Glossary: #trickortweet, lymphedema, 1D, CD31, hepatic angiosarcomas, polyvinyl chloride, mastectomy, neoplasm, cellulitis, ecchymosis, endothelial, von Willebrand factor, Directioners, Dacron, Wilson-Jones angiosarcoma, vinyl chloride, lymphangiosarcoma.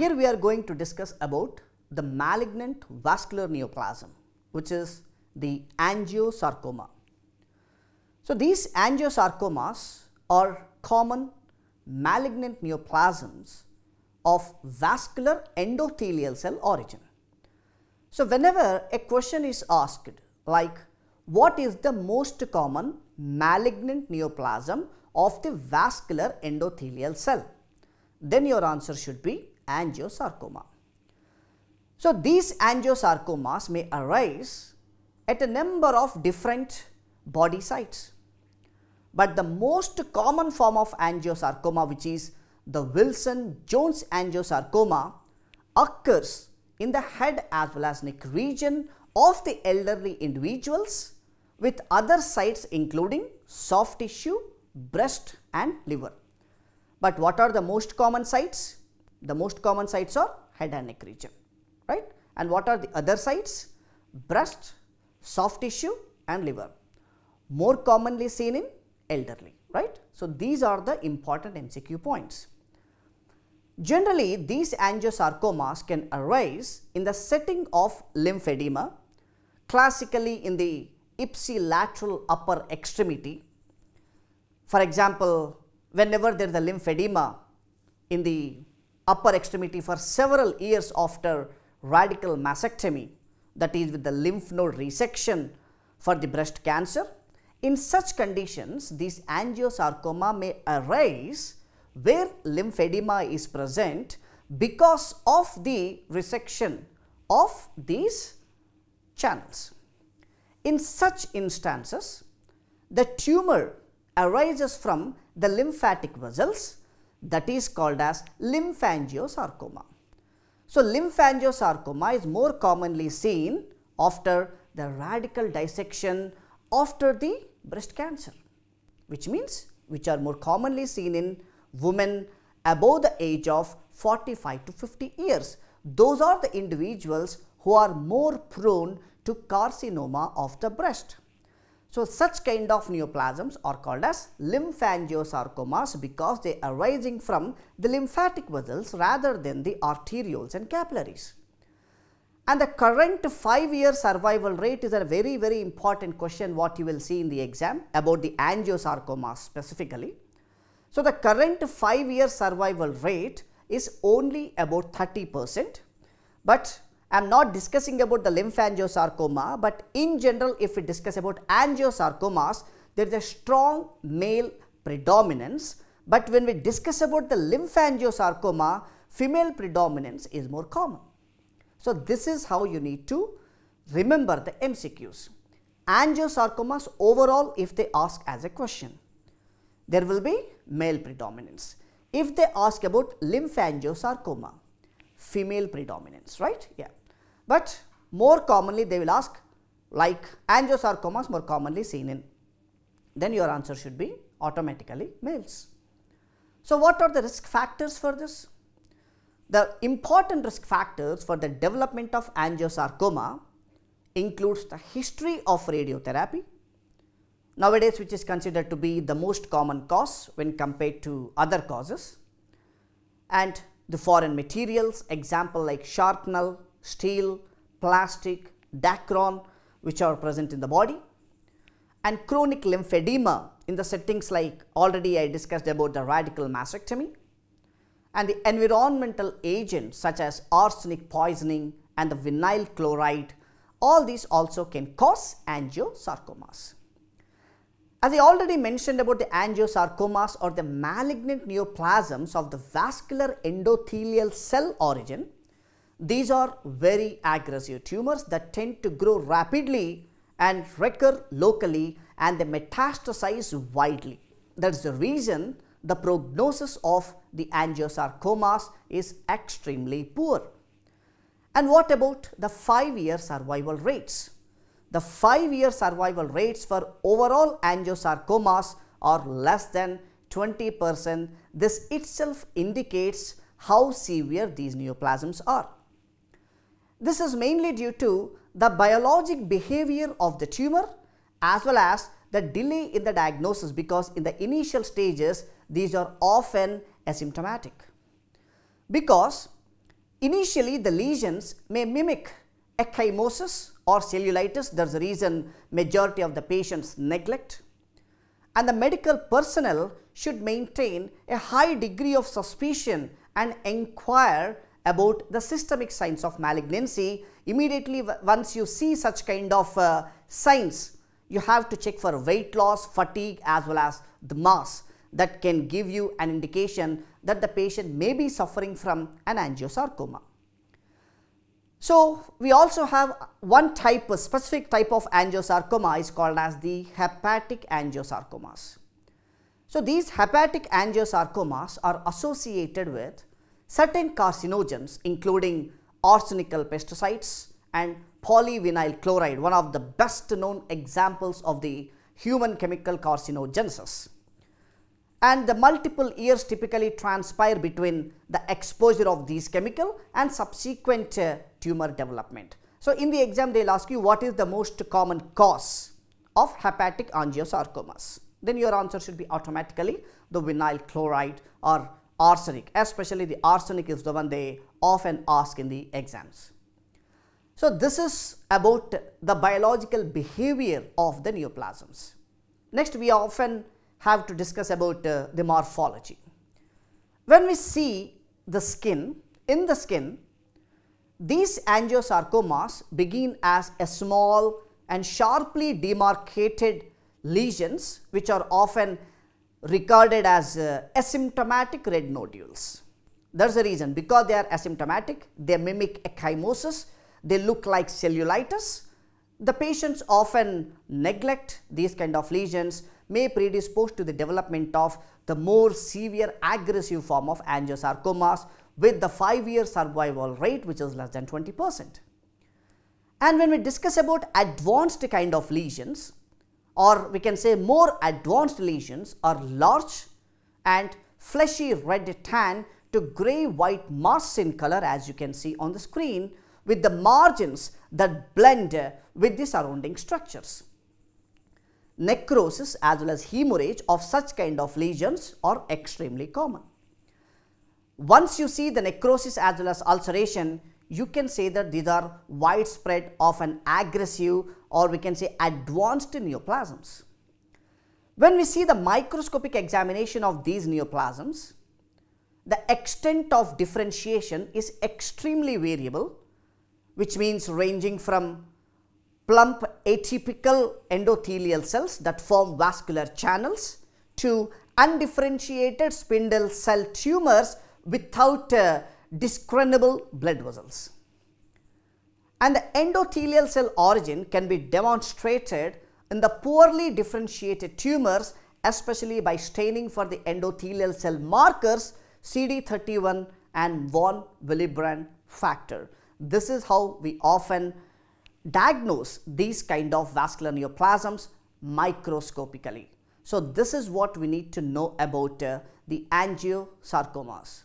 here we are going to discuss about the malignant vascular neoplasm, which is the angiosarcoma. So these angiosarcomas are common malignant neoplasms of vascular endothelial cell origin. So whenever a question is asked like what is the most common malignant neoplasm of the vascular endothelial cell, then your answer should be angiosarcoma. So these angiosarcomas may arise at a number of different body sites, but the most common form of angiosarcoma, which is the Wilson-Jones angiosarcoma, occurs in the head as well as neck region of the elderly individuals, with other sites including soft tissue, breast and liver. But what are the most common sites? The most common sites are head and neck region, right? And what are the other sites? Breast, soft tissue and liver. More commonly seen in elderly, right? So these are the important MCQ points. Generally, these angiosarcomas can arise in the setting of lymphedema, classically in the ipsilateral upper extremity. For example, whenever there is a lymphedema in the upper extremity for several years after radical mastectomy, that is with the lymph node resection for the breast cancer, in such conditions these angiosarcoma may arise where lymphedema is present because of the resection of these channels. In such instances, the tumor arises from the lymphatic vessels, that is called as lymphangiosarcoma. So lymphangiosarcoma is more commonly seen after the radical dissection after the breast cancer, which means which are more commonly seen in women above the age of 45 to 50 years. Those are the individuals who are more prone to carcinoma of the breast. So such kind of neoplasms are called as lymphangiosarcomas because they are arising from the lymphatic vessels rather than the arterioles and capillaries. And the current 5-year survival rate is a very, very important question what you will see in the exam about the angiosarcomas specifically. So the current 5-year survival rate is only about 30%, but I am not discussing about the lymphangiosarcoma, but in general if we discuss about angiosarcomas, there is a strong male predominance, but when we discuss about the lymphangiosarcoma, female predominance is more common. So this is how you need to remember the MCQs. Angiosarcomas overall, if they ask as a question, there will be male predominance. If they ask about lymphangiosarcoma, female predominance, right? Yeah. But more commonly they will ask like angiosarcomas more commonly seen in, then your answer should be automatically males. So what are the risk factors for this? The important risk factors for the development of angiosarcoma includes the history of radiotherapy, nowadays which is considered to be the most common cause when compared to other causes, and the foreign materials, example like shrapnel, steel, plastic, Dacron, which are present in the body, and chronic lymphedema in the settings like already I discussed about the radical mastectomy, and the environmental agents such as arsenic poisoning and the vinyl chloride, all these also can cause angiosarcomas. As I already mentioned about the angiosarcomas or the malignant neoplasms of the vascular endothelial cell origin, these are very aggressive tumors that tend to grow rapidly and recur locally, and they metastasize widely. That is the reason the prognosis of the angiosarcomas is extremely poor. And what about the 5-year survival rates? The 5-year survival rates for overall angiosarcomas are less than 20%. This itself indicates how severe these neoplasms are. This is mainly due to the biologic behavior of the tumor as well as the delay in the diagnosis, because in the initial stages these are often asymptomatic. Because Initially, the lesions may mimic ecchymosis or cellulitis. That's the reason majority of the patients neglect. And the medical personnel should maintain a high degree of suspicion and inquire about the systemic signs of malignancy. Immediately once you see such kind of signs, you have to check for weight loss, fatigue as well as the mass. That can give you an indication that the patient may be suffering from an angiosarcoma. So we also have one type, a specific type of angiosarcoma is called as the hepatic angiosarcomas. So these hepatic angiosarcomas are associated with certain carcinogens including arsenical pesticides and polyvinyl chloride, one of the best known examples of the human chemical carcinogenesis. And the multiple years typically transpire between the exposure of these chemical and subsequent tumor development. So in the exam they will ask you what is the most common cause of hepatic angiosarcomas. Then your answer should be automatically the vinyl chloride or arsenic, especially the arsenic is the one they often ask in the exams. So this is about the biological behavior of the neoplasms. Next, we often have to discuss about the morphology. When we see the skin, in the skin, these angiosarcomas begin as a small and sharply demarcated lesions which are often regarded as asymptomatic red nodules. That's the reason, because they are asymptomatic, they mimic ecchymosis, they look like cellulitis. The patients often neglect these kind of lesions, may predispose to the development of the more severe aggressive form of angiosarcomas with the 5-year survival rate which is less than 20%. And when we discuss about advanced kind of lesions, or we can say more advanced lesions, are large and fleshy red tan to grey white mass in color as you can see on the screen, with the margins that blend with the surrounding structures. Necrosis as well as hemorrhage of such kind of lesions are extremely common. Once you see the necrosis as well as ulceration, you can say that these are widespread of an aggressive or we can say advanced neoplasms. When we see the microscopic examination of these neoplasms, the extent of differentiation is extremely variable, which means ranging from plump atypical endothelial cells that form vascular channels to undifferentiated spindle cell tumors without discernible blood vessels. And the endothelial cell origin can be demonstrated in the poorly differentiated tumors, especially by staining for the endothelial cell markers CD31 and von Willebrand factor. This is how we often diagnose these kind of vascular neoplasms microscopically. So this is what we need to know about the angiosarcomas.